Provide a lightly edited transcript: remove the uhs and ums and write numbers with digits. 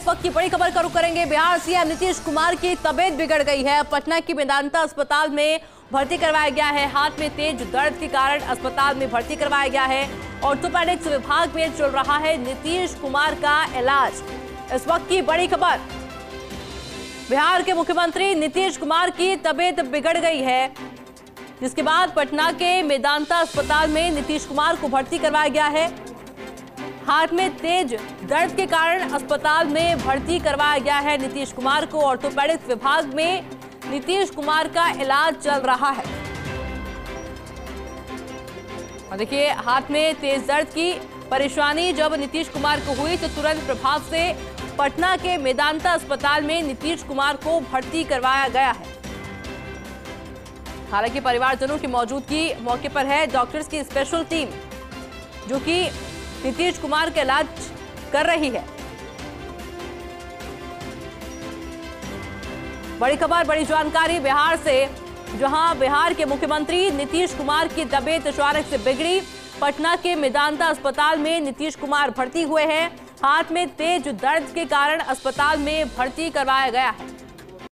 इस वक्त की बड़ी खबर का रुख करेंगे। बिहार सीएम नीतीश कुमार की तबीयत बिगड़ गई है। पटना की मेदांता अस्पताल में भर्ती करवाया गया है। हाथ में तेज दर्द के कारण अस्पताल में भर्ती करवाया गया है। ऑर्थोपेडिक्स विभाग में चल रहा है नीतीश कुमार का इलाज। इस वक्त की बड़ी खबर, बिहार के मुख्यमंत्री नीतीश कुमार की तबीयत बिगड़ गई है, जिसके बाद पटना के मेदांता अस्पताल में नीतीश कुमार को भर्ती करवाया गया है। हाथ में तेज दर्द के कारण अस्पताल में भर्ती करवाया गया है नीतीश कुमार को। ऑर्थोपेडिक्स विभाग में नीतीश कुमार का इलाज चल रहा है। और देखिए, हाथ में तेज दर्द की परेशानी जब नीतीश कुमार को हुई तो तुरंत प्रभाव से पटना के मेदांता अस्पताल में नीतीश कुमार को भर्ती करवाया गया है। हालांकि परिवारजनों की मौजूदगी मौके पर है। डॉक्टर्स की स्पेशल टीम जो कि नीतीश कुमार का इलाज कर रही है। बड़ी खबर, बड़ी जानकारी बिहार से, जहां बिहार के मुख्यमंत्री नीतीश कुमार की तबीयत अचानक से बिगड़ी। पटना के मेदांता अस्पताल में नीतीश कुमार भर्ती हुए हैं। हाथ में तेज दर्द के कारण अस्पताल में भर्ती करवाया गया है।